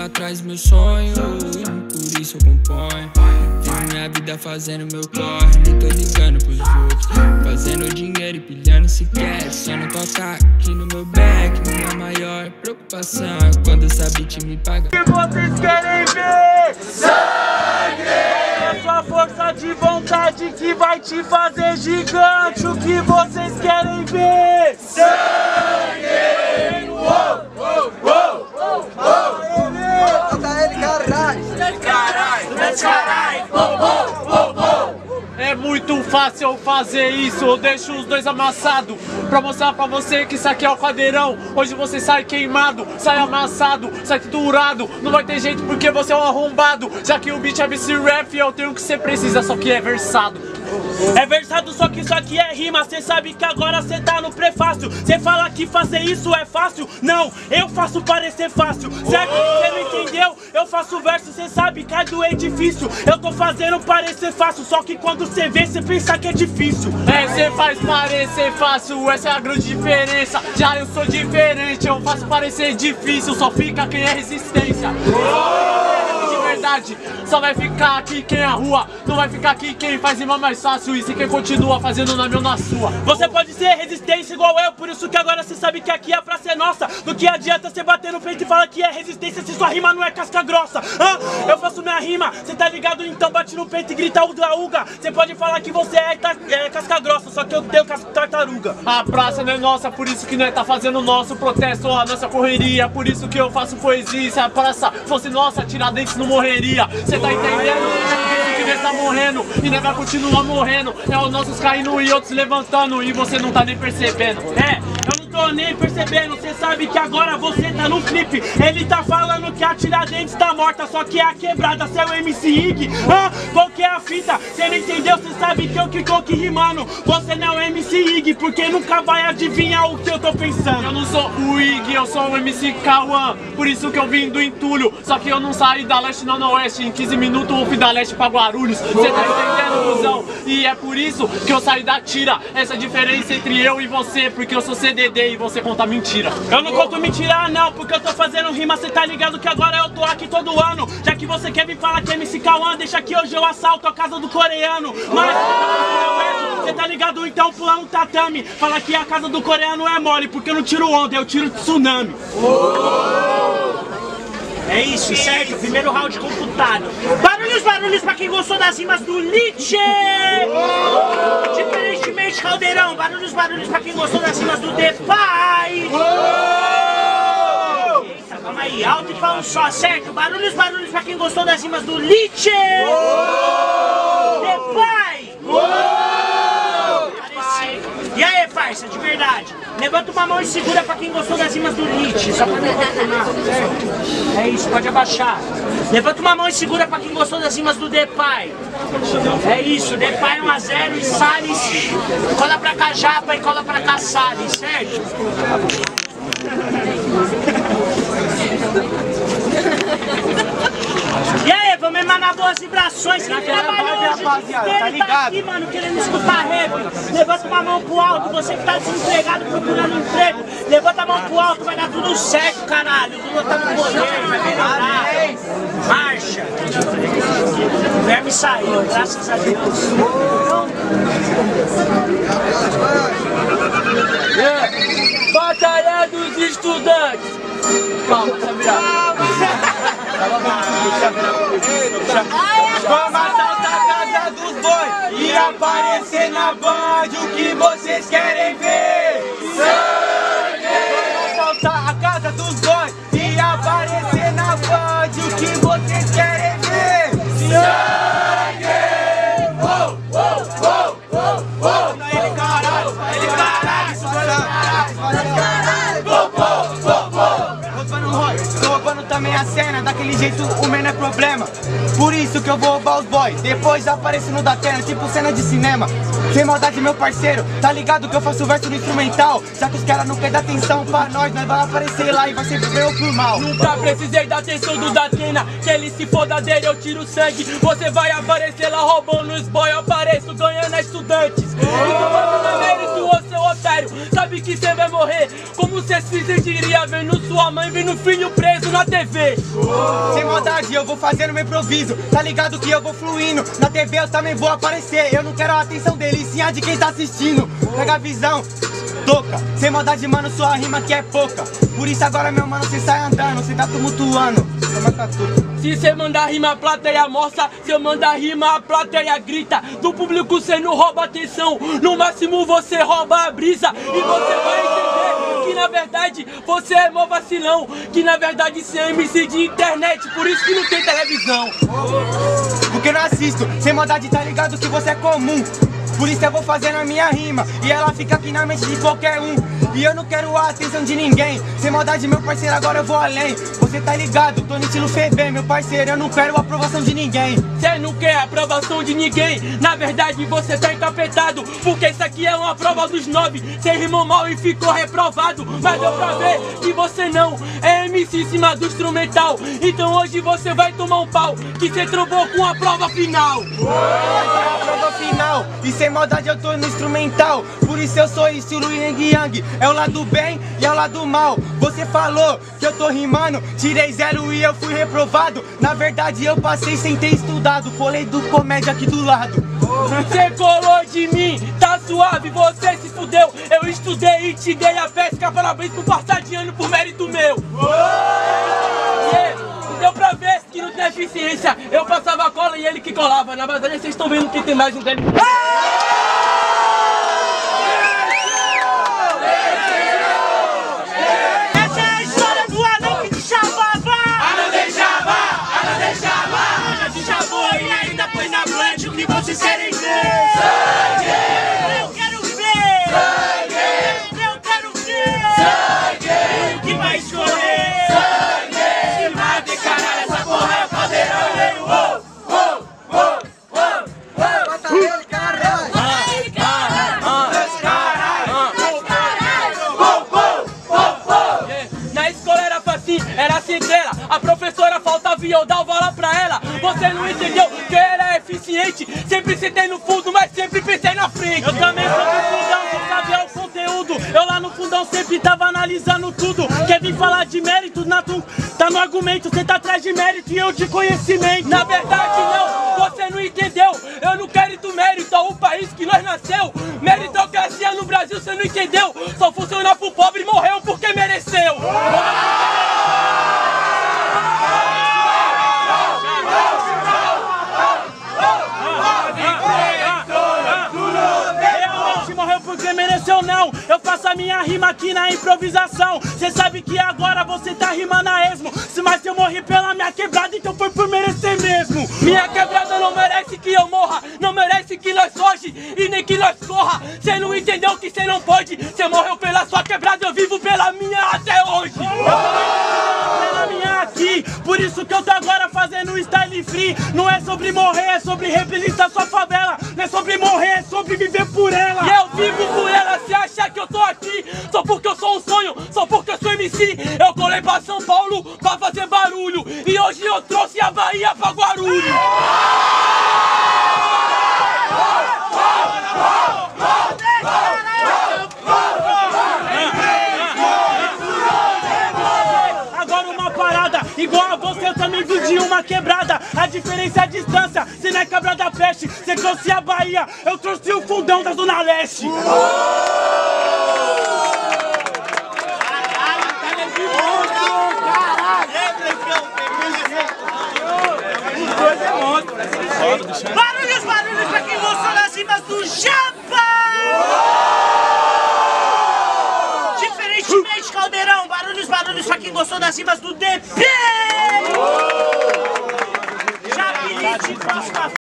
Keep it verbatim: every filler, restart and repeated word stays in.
lá atrás meu sonho, por isso eu componho. Tenho minha vida fazendo meu corre, não tô ligando pros outros. Fazendo dinheiro e pilhando se quer, só não tocar aqui no meu back. Minha maior preocupação é quando essa bitch me paga. O que vocês querem ver? Sangue! É sua força de vontade que vai te fazer gigante. O que vocês querem ver? Sangue! Uou, uou, uou, uou, uou! Bota ele, caralho! Caralho, caralho! É muito fácil fazer isso, eu deixo os dois amassados pra mostrar pra você que isso aqui é o cadeirão. Hoje você sai queimado, sai amassado, sai triturado. Não vai ter jeito porque você é um arrombado. Já que o beat é M C Rap, eu tenho o que você precisa, só que é versado. É versado, só que isso aqui é rima. Cê sabe que agora cê tá no prefácio. Cê fala que fazer isso é fácil. Não, eu faço parecer fácil. Cê é que cê não entendeu? Eu faço verso, cê sabe que é do edifício. Eu tô fazendo parecer fácil, só que quando cê vê, cê pensa que é difícil. É, cê faz parecer fácil, essa é a grande diferença. Já eu sou diferente, eu faço parecer difícil. Só fica quem é resistência. Só vai ficar aqui quem é a rua, não vai ficar aqui quem faz rima mais fácil. E se quem continua fazendo na minha ou na sua. Você pode ser resistência igual eu, por isso que agora você sabe que aqui a praça é nossa. Do que adianta você bater no peito e falar que é resistência se sua rima não é casca grossa? Hã? Eu faço minha rima, você tá ligado? Então bate no peito e grita uga uga. Você pode falar que você é, é casca grossa, só que eu tenho casca tartaruga. A praça não é nossa, por isso que nós tá fazendo o nosso protesto, a nossa correria. Por isso que eu faço poesia, se a praça fosse nossa, tirar dentes não morrer. Cê tá entendendo? Que nós tá morrendo e nós vai continuar morrendo. É os nossos caindo e outros levantando e você não tá nem percebendo. É, eu não tô nem percebendo. Cê sabe que agora você tá no clipe. Ele tá falando que a Tiradentes tá morta, só que é a quebrada, cê é o M C Ig. Ah, qual que é a fita? Cê não entendeu? Cê sabe que eu que tô aqui rimando. Você não é o M C Ig, porque nunca vai adivinhar o que eu tô pensando. Eu não sou o Ig, eu sou o M C Cauã. Por isso que eu vim do entulho. Só que eu não saí da leste não. Na oeste, em quinze minutos eu fui da leste pra Guarulhos. Você tá entendendo, cuzão? E é por isso que eu saí da tira. Essa diferença entre eu e você, porque eu sou C D D e você conta mentira. Eu não conto mentira não, porque eu tô fazendo rima. Você tá ligado que agora eu tô aqui todo ano. Já que você quer me falar que é M C Cauã, deixa que hoje eu assalto a casa do coreano. Mas você tá ligado? Então pula um tatame. Fala que a casa do coreano é mole, porque eu não tiro onda, eu tiro tsunami. É isso, certo? Primeiro round computado. Barulhos, barulhos pra quem gostou das rimas do Litch! Oh! Diferentemente, Caldeirão, barulhos, barulhos pra quem gostou das rimas do Depay! Oh! Eita, calma aí, alto e pra um só, certo? Barulhos, barulhos pra quem gostou das rimas do Litch! Oh! Depay! Oh! E aí, parça, de verdade? Levanta uma mão e segura pra quem gostou das rimas do Litch, só pra não confirmar, certo? É isso, pode abaixar. Levanta uma mão e segura pra quem gostou das rimas do Depay. É isso, Depay um a zero e Sallez. Cola pra cá Japa e cola pra cá Sallez, certo? E aí, vamos emanar boas vibrações. Quem trabalhou hoje o dia inteiro tá ligado. Tá aqui, mano, querendo escutar rap. Levanta uma mão pro alto, você que tá desempregado procurando emprego. Levanta a mão pro alto, vai dar tudo certo, caralho. O Lula tá no poder, vai melhorar. Marcha. O verme saiu, graças a Deus. É. Batalha dos estudantes. Calma, essa virada. Vamos assaltar a casa dos bois e aparecer na Band. O que vocês querem ver? Sangue! Vamos assaltar a casa dos bois e aparecer na Band. O que vocês querem ver? Sangue! Uou, uou, uou, uou, uou! Tá ele caralho, tá ele caralho! Isso vai caralho, caralho! Uou, uou, uou, uou! Também a cena, daquele jeito o menos é problema. Por isso que eu vou roubar os boys. Depois apareço no da terra, tipo cena de cinema. Sem maldade, meu parceiro, tá ligado que eu faço verso no instrumental. Já que os caras não querem dar atenção pra nós, nós vai aparecer lá e vai ser bem ou por mal. Nunca precisei da atenção do Datena. Que ele se foda dele, eu tiro sangue. Você vai aparecer lá roubando os boys. Eu apareço ganhando a estudantes. Oh! otário, sabe que cê vai morrer. Como cês fizeram, diria, vendo sua mãe, vendo filho preso na tê vê. Oh. Sem maldade, eu vou fazendo meu improviso, tá ligado que eu vou fluindo. Na tê vê eu também vou aparecer, eu não quero a atenção dele, sim a de quem tá assistindo. Oh. Pega a visão, toca, sem maldade, mano, sua rima que é pouca. Por isso agora, meu mano, cê sai andando, cê tá tumultuando. Se cê mandar rima, a plateia mostra. Se eu mandar rima, a plateia grita. Do público cê não rouba atenção, no máximo você rouba a brisa. E você vai entender que na verdade você é mó vacilão, que na verdade cê é M C de internet, por isso que não tem televisão. Porque não assisto, sem maldade, tá ligado que você é comum. Por isso eu vou fazendo a minha rima, e ela fica aqui na mente de qualquer um. E eu não quero a atenção de ninguém, sem maldade, meu parceiro, agora eu vou além. Você tá ligado, tô no estilo F B, meu parceiro, eu não quero a aprovação de ninguém. Cê não quer a aprovação de ninguém, na verdade você tá encapetado, porque isso aqui é uma prova dos nove. Cê rimou mal e ficou reprovado, mas deu pra ver que você não é M C em cima do instrumental. Então hoje você vai tomar um pau, que cê trombou com a prova final. Essa é a prova final, e sem maldade eu tô no instrumental. Por isso eu sou estilo Yang Yang, é o lado bem e é o lado mal. Você falou que eu tô rimando, tirei zero e eu fui reprovado. Na verdade eu passei sem ter estudado, colei do comédia aqui do lado. Você colou de mim, tá suave, você se fudeu. Eu estudei e te dei a pesca, parabéns por passar de ano por mérito meu. Yeah. Deu pra ver que não tem eficiência, eu passava a cola e ele que colava. Na verdade vocês estão vendo que tem mais um dele. De serem sangue! Eu quero ver! Sangue! Eu quero ver! Sangue! O que vai escorrer? Sangue! Se mata e caralho, essa porra é caldeirão! Uou! Uou! Uou! Uou! Uou! Mata ele, caralho! Mata ele, caralho! Dois caralho! Dois caralho! Uou! Uou! Uou! Uou! Na escola era assim, era assim dela. A professora faltava e eu dava aula pra ela. Você não entendeu que era eficiente. Sempre sentei no fundo, mas sempre pensei na frente. Eu também sou do fundão, só sabia o conteúdo. Eu lá no fundão sempre tava analisando tudo. Quer vir falar de mérito? Na tu, tá no argumento, cê tá atrás de mérito e eu de conhecimento. Na verdade não, você não entendeu. Eu não quero do mérito ao país que nós nasceu. Meritocracia no Brasil, cê não entendeu. Só funcionar pro pobre, morreu porque mereceu. Mereceu não, eu faço a minha rima aqui na improvisação. Cê sabe que agora você tá rimando a esmo. Mas se eu morri pela minha quebrada, então foi por merecer mesmo. Minha quebrada não merece que eu morra, não merece que nós foge e nem que nós corra. Cê não entendeu que cê não pode. Cê morreu pela sua quebrada, eu vivo pela minha até hoje. Eu tô vivendo pela minha aqui, por isso que eu tô agora fazendo style free. Não é sobre morrer, é sobre representar sua favela. Não é sobre morrer, é sobre viver por ela. E eu vivo por ela, se achar que eu tô aqui só porque eu sou um sonho, só porque eu sou M C. Eu colei pra São Paulo pra fazer barulho, e hoje eu trouxe a Bahia pra Guarulhos. Agora uma parada, igual a você eu também vim de uma quebrada. A diferença é a distância, você não é quebrada peste. Você trouxe a Bahia, eu trouxe o fundão da Zona Leste. Barulhos, barulhos pra quem gostou das rimas do Japa! Diferentemente, Caldeirão, barulhos, barulhos pra quem gostou das rimas do Depay! Japa, Litch, Costa